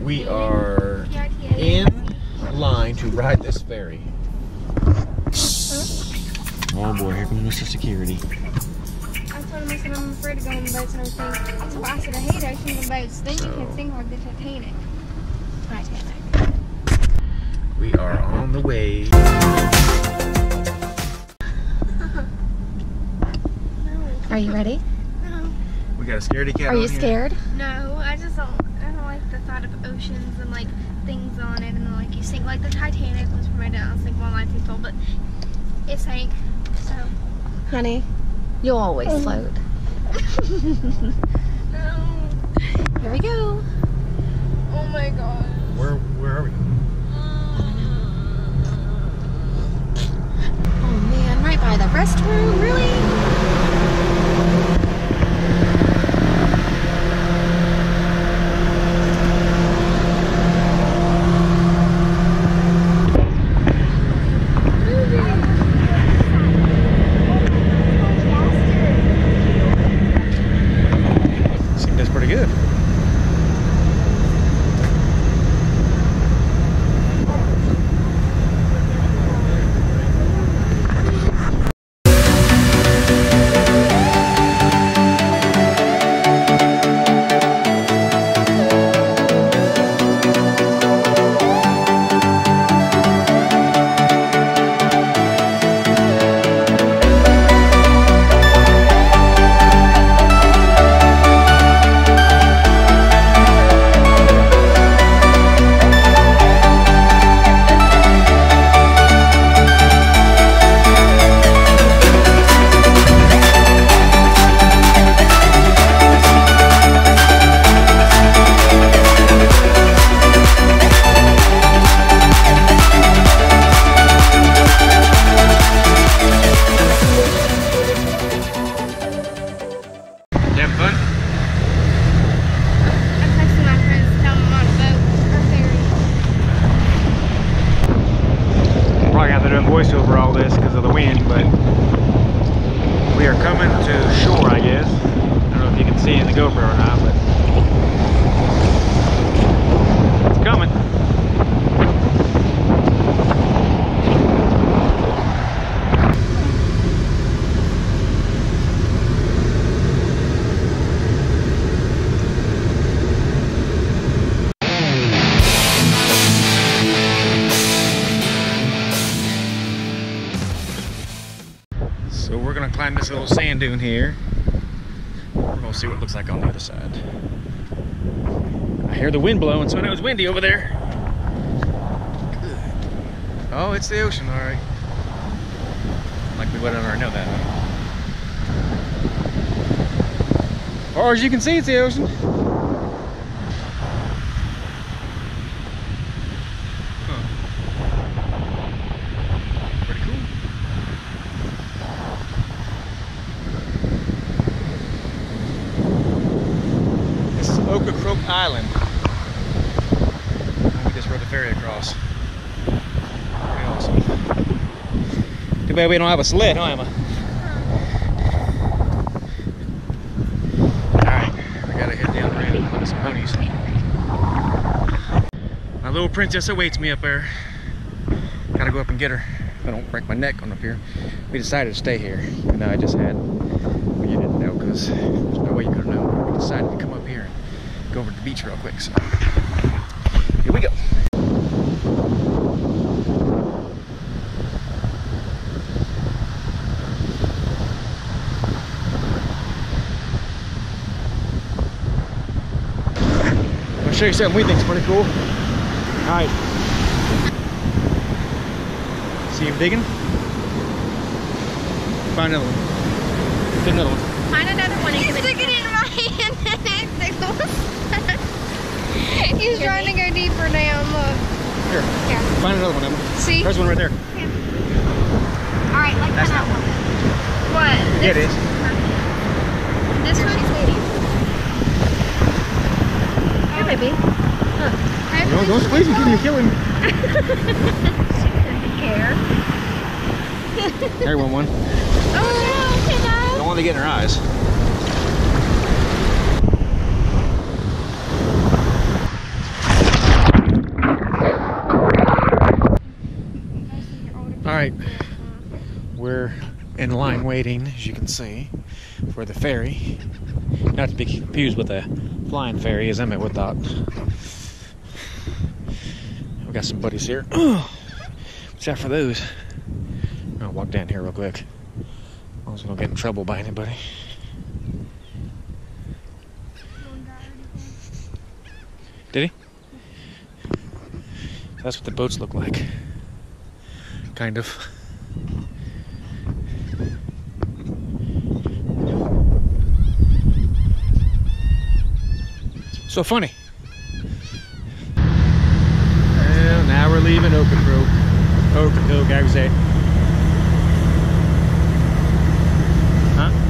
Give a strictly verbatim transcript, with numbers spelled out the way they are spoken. We are in line to ride this ferry. Oh boy, here comes Mister Security. I told him I said I'm afraid of going on boats and everything. So I said I hate ocean and boats. Then you can sing like the Titanic. Titanic. We are on the way. Are you ready? No. We got a scaredy cat. Are you scared? No, I just don't. I don't like the thought of oceans and like things on it, and like you sink, like the Titanic was right down. It's like one life people, but it sank. So. Honey, you'll always oh. float. No. Here we go. Oh my God. Where Where are we? Oh man, right by the restroom, really? So we're gonna climb this little sand dune here. We're gonna see what it looks like on the other side. I hear the wind blowing, so I know it was windy over there. Oh, it's the ocean, all right. Like we let her know that. As far as you can see, it's the ocean. Ocracoke Island. We just rode the ferry across. Pretty awesome. Too bad we don't have a sled, huh, Emma? Alright, we gotta head down the ramp and look at some ponies. My little princess awaits me up there. Gotta go up and get her. I don't break my neck on up here. We decided to stay here. You know, I just had. Well, you didn't know because there's no way you could have known. We decided to come up here. Go over to the beach real quick, so here we go. I'll show you something we think is pretty cool. All right. See him digging? Find another one. Get another one. Find another one. He's digging in my hand. He's You're trying me. to go deeper now, look. Here, here. Find another one, Emma. See? There's one right there. Yeah. Alright, like That's that one. What? It is. This one? Here, baby. Look. No, don't squeeze him, you're killing me. She doesn't care. There went one. Oh, no, can I? Don't want to get in her eyes. right, we're in line waiting, as you can see, for the ferry. Not to be confused with a flying ferry, as Emmett would thought. We got some buddies here. What's that for those? I'll walk down here real quick. As long as we don't get in trouble by anybody. Did he? That's what the boats look like. Kind of. So funny. And now we're leaving Ocracoke. Ocracoke, I would say. Huh?